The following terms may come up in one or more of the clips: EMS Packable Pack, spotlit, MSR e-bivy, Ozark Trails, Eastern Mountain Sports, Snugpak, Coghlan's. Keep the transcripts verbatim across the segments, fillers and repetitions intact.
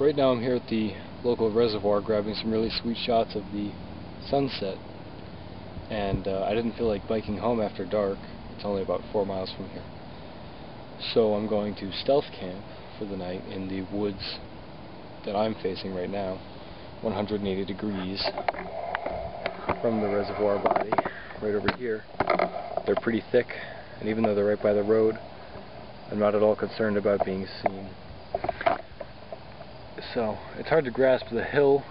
right now I'm here at the local reservoir grabbing some really sweet shots of the sunset, and uh, I didn't feel like biking home after dark. It's only about four miles from here. So I'm going to stealth camp for the night in the woods that I'm facing right now, one hundred eighty degrees from the reservoir body, right over here. They're pretty thick, and even though they're right by the road, I'm not at all concerned about being seen. So, it's hard to grasp the hill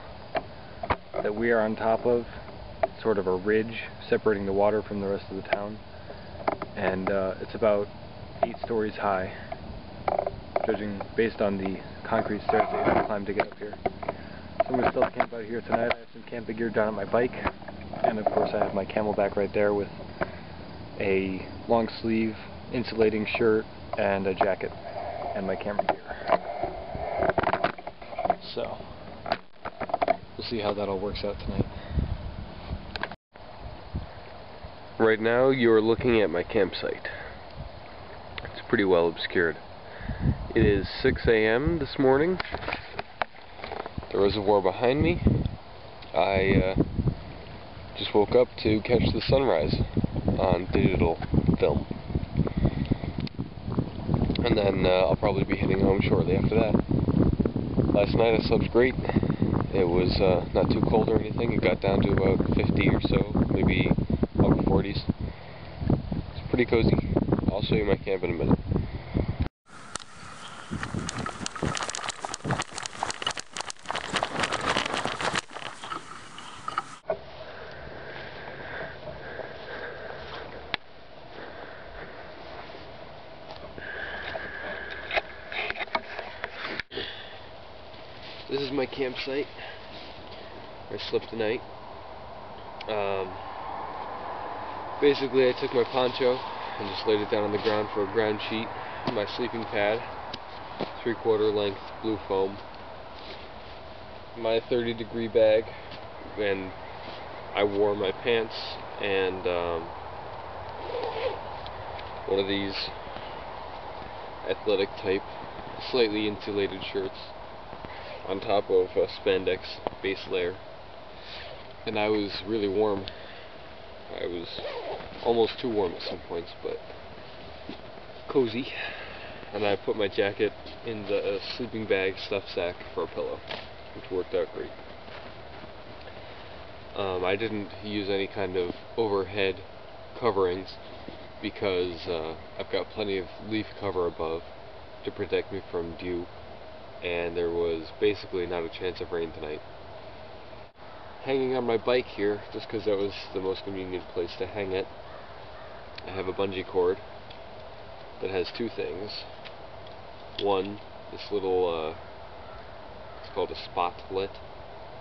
that we are on top of, sort of a ridge separating the water from the rest of the town, and uh, it's about eight stories high, judging based on the concrete stairs that you have to climb to get up here. So I'm going to stealth camp out here tonight. I have some camping gear down at my bike, and of course I have my Camelback right there with a long sleeve insulating shirt and a jacket and my camera gear. So we'll see how that all works out tonight. Right now you're looking at my campsite. It's pretty well obscured. It is six A M this morning. The reservoir behind me. I uh, just woke up to catch the sunrise on digital film. And then uh, I'll probably be heading home shortly after that. Last night I slept great. It was uh, not too cold or anything. It got down to about fifty or so, maybe upper forties. It's pretty cozy. I'll show you my camp in a minute. This is my campsite. I slept tonight. Um, basically, I took my poncho and just laid it down on the ground for a ground sheet. My sleeping pad, three-quarter length blue foam. My thirty degree bag, and I wore my pants and um, one of these athletic type, slightly insulated shirts, on top of a spandex base layer. And I was really warm. I was almost too warm at some points, but cozy. And I put my jacket in the uh, sleeping bag stuff sack for a pillow, which worked out great. Um, I didn't use any kind of overhead coverings because uh, I've got plenty of leaf cover above to protect me from dew. And there was basically not a chance of rain tonight. Hanging on my bike here, just because that was the most convenient place to hang it, I have a bungee cord that has two things. One, this little, uh, it's called a spotlit,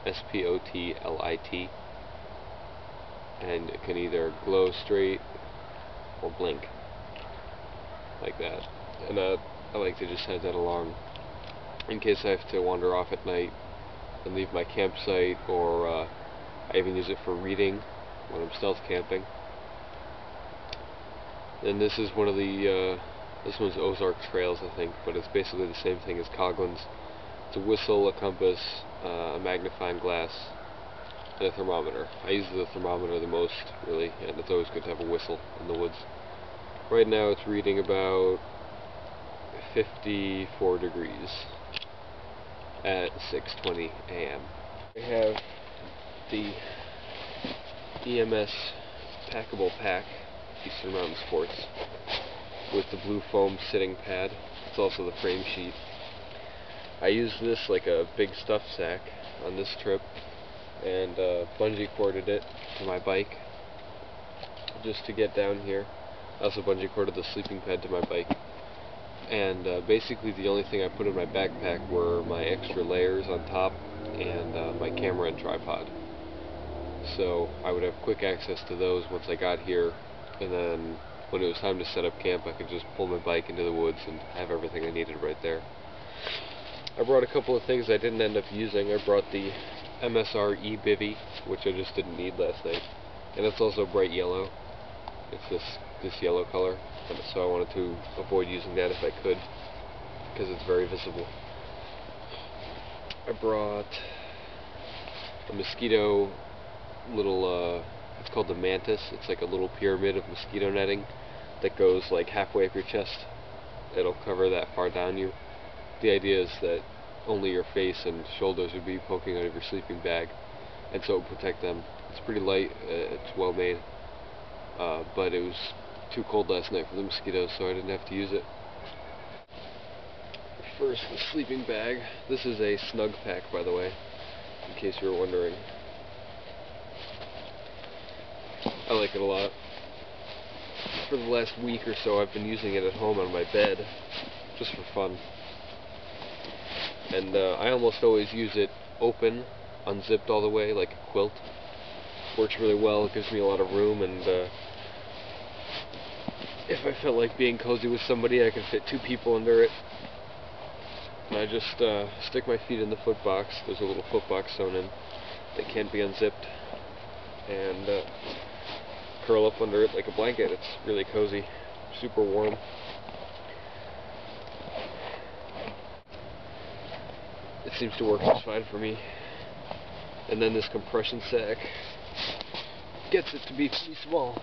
S P O T L I T, and it can either glow straight or blink, like that. And uh, I like to just have that alarm in case I have to wander off at night and leave my campsite, or uh, I even use it for reading when I'm stealth camping. And this is one of the, uh, this one's Ozark Trails, I think, but it's basically the same thing as Coghlan's. It's a whistle, a compass, uh, a magnifying glass, and a thermometer. I use the thermometer the most, really, and it's always good to have a whistle in the woods. Right now it's reading about fifty-four degrees. At six twenty A M I have the E M S Packable Pack, Eastern Mountain Sports, with the blue foam sitting pad. It's also the frame sheet. I use this like a big stuff sack on this trip, and uh, bungee corded it to my bike just to get down here. I also bungee corded the sleeping pad to my bike. And uh, basically the only thing I put in my backpack were my extra layers on top and uh, my camera and tripod. So I would have quick access to those once I got here, and then when it was time to set up camp I could just pull my bike into the woods and have everything I needed right there. I brought a couple of things I didn't end up using. I brought the M S R e-bivy, which I just didn't need last night, and it's also bright yellow. It's this this yellow color, so I wanted to avoid using that if I could, because it's very visible. I brought a mosquito little, uh, it's called the mantis. It's like a little pyramid of mosquito netting that goes like halfway up your chest. It'll cover that far down you. The idea is that only your face and shoulders would be poking out of your sleeping bag, and so it would protect them. It's pretty light, uh, it's well made, uh, but it was too cold last night for the mosquitoes, so I didn't have to use it. First, the sleeping bag. This is a Snugpak, by the way, in case you were wondering. I like it a lot. For the last week or so, I've been using it at home on my bed, just for fun. And uh, I almost always use it open, unzipped all the way, like a quilt. Works really well, it gives me a lot of room, and uh, if I felt like being cozy with somebody, I can fit two people under it. And I just uh, stick my feet in the foot box. There's a little foot box sewn in that can't be unzipped, and uh, curl up under it like a blanket. It's really cozy, super warm. It seems to work just fine for me. And then this compression sack gets it to be pretty small.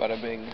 Bada bing.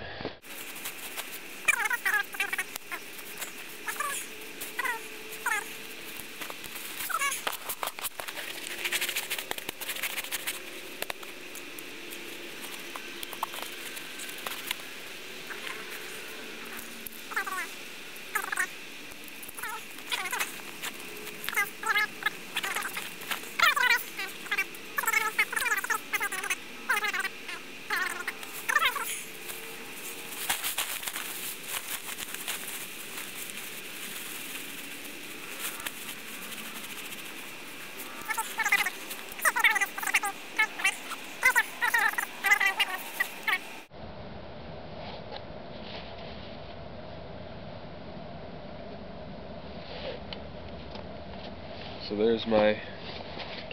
So there's my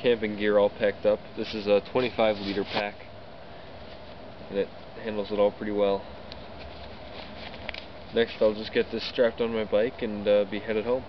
camping gear all packed up. This is a twenty-five liter pack, and it handles it all pretty well. Next I'll just get this strapped on my bike and uh, be headed home.